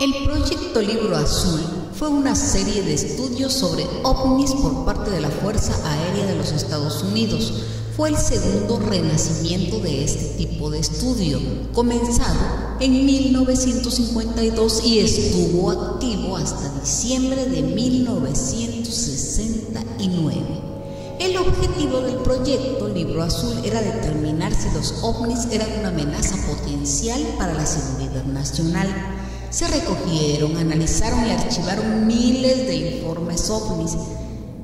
El Proyecto Libro Azul fue una serie de estudios sobre ovnis por parte de la Fuerza Aérea de los Estados Unidos. Fue el segundo renacimiento de este tipo de estudio, comenzado en 1952 y estuvo activo hasta diciembre de 1969. El objetivo del proyecto Libro Azul era determinar si los ovnis eran una amenaza potencial para la seguridad nacional. Se recogieron, analizaron y archivaron miles de informes ovnis.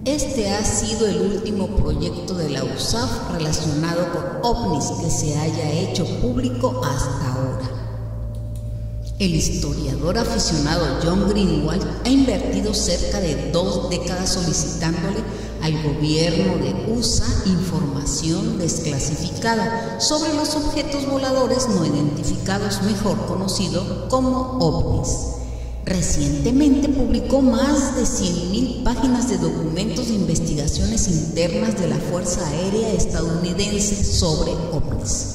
Este ha sido el último proyecto de la USAF relacionado con ovnis que se haya hecho público hasta ahora. El historiador aficionado John Greenewald ha invertido cerca de 2 décadas solicitándole al gobierno de USA información desclasificada sobre los objetos voladores no identificados, mejor conocido como ovnis. Recientemente publicó más de 100.000 páginas de documentos de investigaciones internas de la Fuerza Aérea estadounidense sobre ovnis.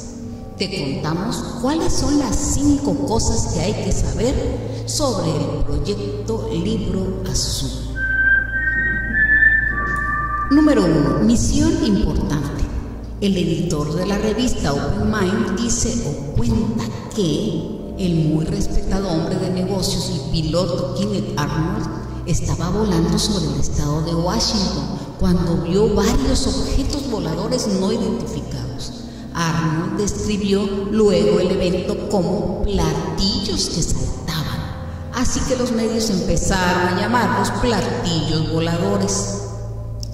Te contamos cuáles son las 5 cosas que hay que saber sobre el proyecto Libro Azul. Número 1. Misión importante. El editor de la revista Open Mind dice o cuenta que el muy respetado hombre de negocios y piloto Kenneth Arnold estaba volando sobre el estado de Washington cuando vio varios objetos voladores no identificados. Arnold describió luego el evento como platillos que saltaban, así que los medios empezaron a llamarlos platillos voladores.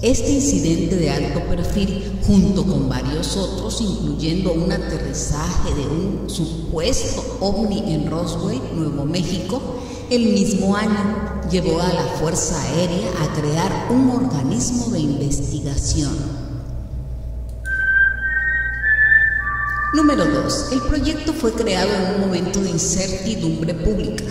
Este incidente de alto perfil, junto con varios otros, incluyendo un aterrizaje de un supuesto ovni en Roswell, Nuevo México, el mismo año, llevó a la Fuerza Aérea a crear un organismo de investigación. Número 2. El proyecto fue creado en un momento de incertidumbre pública.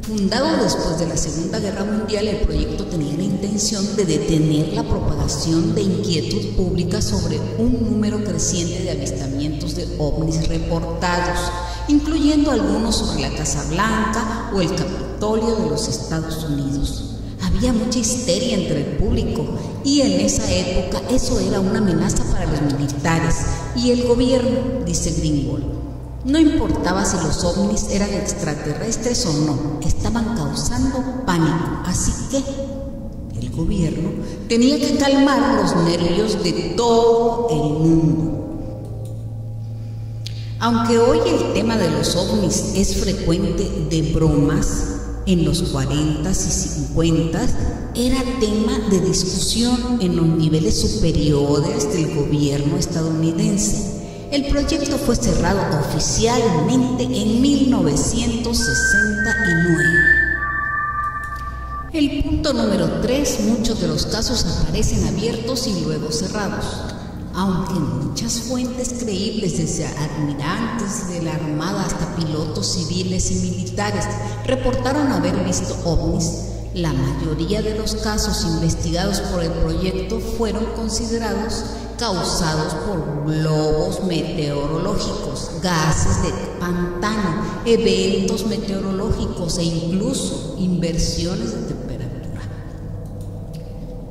Fundado después de la Segunda Guerra Mundial, el proyecto tenía la intención de detener la propagación de inquietud pública sobre un número creciente de avistamientos de ovnis reportados, incluyendo algunos sobre la Casa Blanca o el Capitolio de los Estados Unidos. Había mucha histeria entre el público y en esa época eso era una amenaza para los militares y el gobierno, dice Greenewald. No importaba si los ovnis eran extraterrestres o no, estaban causando pánico, así que el gobierno tenía que calmar los nervios de todo el mundo. Aunque hoy el tema de los ovnis es frecuente de bromas, en los 40s y 50s era tema de discusión en los niveles superiores del gobierno estadounidense. El proyecto fue cerrado oficialmente en 1969. El punto número 3, muchos de los casos aparecen abiertos y luego cerrados. Aunque muchas fuentes creíbles, desde almirantes de la Armada hasta pilotos civiles y militares, reportaron haber visto ovnis, la mayoría de los casos investigados por el proyecto fueron considerados causados por globos meteorológicos, gases de pantano, eventos meteorológicos e incluso inversiones de temperatura.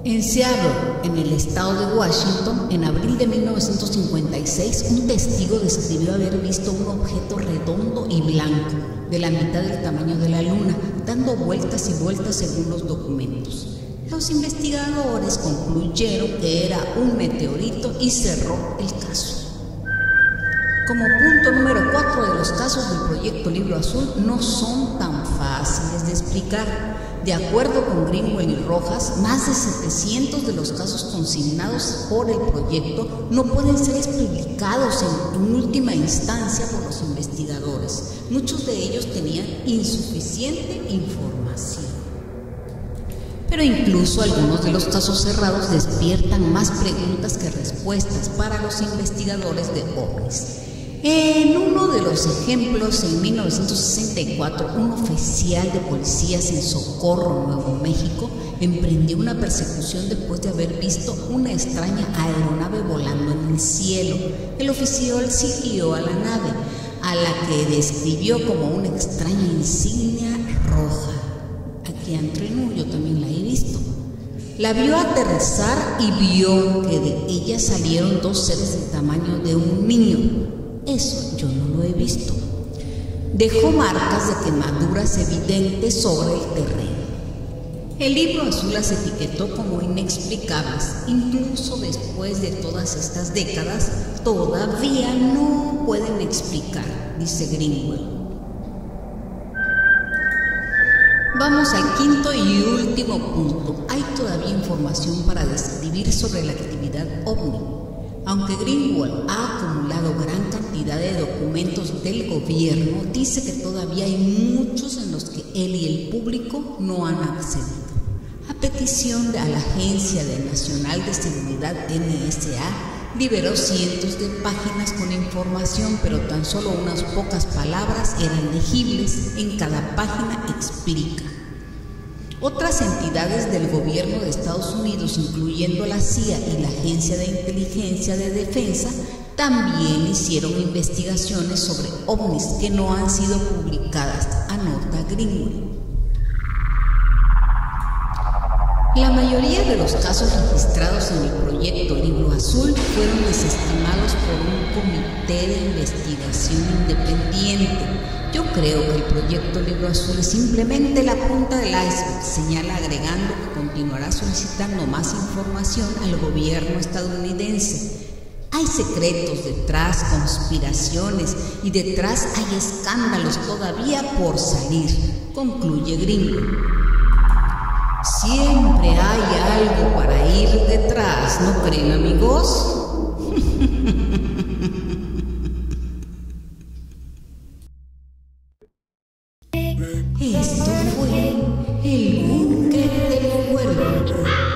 En Seattle, en el estado de Washington, en abril de 1956, un testigo describió haber visto un objeto redondo y blanco, de la mitad del tamaño de la luna, dando vueltas y vueltas según los documentos. Los investigadores concluyeron que era un meteorito y cerró el caso. Como punto número 4, de los casos del proyecto Libro Azul no son tan fáciles de explicar. De acuerdo con Greenwell y Rojas, más de 700 de los casos consignados por el proyecto no pueden ser explicados en última instancia por los investigadores. Muchos de ellos tenían insuficiente información. Pero incluso algunos de los casos cerrados despiertan más preguntas que respuestas para los investigadores de ovnis. En uno de los ejemplos, en 1964, un oficial de policías en Socorro, Nuevo México, emprendió una persecución después de haber visto una extraña aeronave volando en el cielo. El oficial siguió a la nave, a la que describió como una extraña insignia roja. que entrenó, yo también la he visto. La vio aterrizar y vio que de ella salieron dos seres del tamaño de un niño. Eso yo no lo he visto. Dejó marcas de quemaduras evidentes sobre el terreno. El libro azul las etiquetó como inexplicables. Incluso después de todas estas décadas, todavía no pueden explicar, dice Greenewald. Vamos al quinto y último punto. Hay todavía información para describir sobre la actividad ovni. Aunque Greenewald ha acumulado gran cantidad de documentos del gobierno, dice que todavía hay muchos en los que él y el público no han accedido. A petición de la Agencia Nacional de Seguridad NSA, liberó cientos de páginas con información, pero tan solo unas pocas palabras eran legibles. En cada página explica. Otras entidades del gobierno de Estados Unidos, incluyendo la CIA y la Agencia de Inteligencia de Defensa, también hicieron investigaciones sobre ovnis que no han sido publicadas, anota Greenewald. La mayoría de los casos registrados en el proyecto Libro Azul fueron desestimados por un comité de investigación independiente. Yo creo que el proyecto Libro Azul es simplemente la punta del iceberg, señala agregando que continuará solicitando más información al gobierno estadounidense. Hay secretos detrás, conspiraciones, y detrás hay escándalos todavía por salir, concluye Greenewald. Siempre hay algo para ir detrás, ¿no creen, amigos? Esto fue el búnker del cuervo.